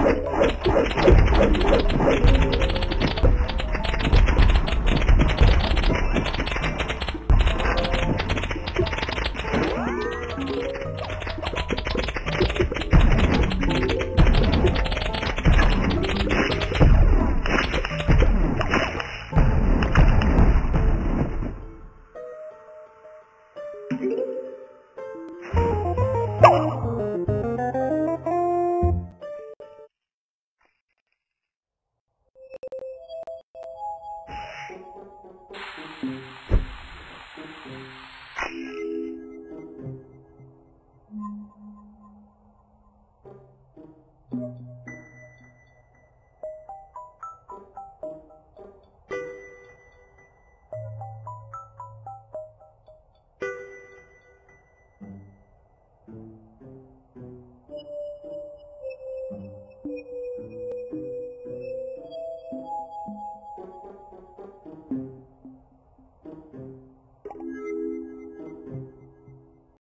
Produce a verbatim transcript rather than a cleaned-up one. Right, right, right, right, right.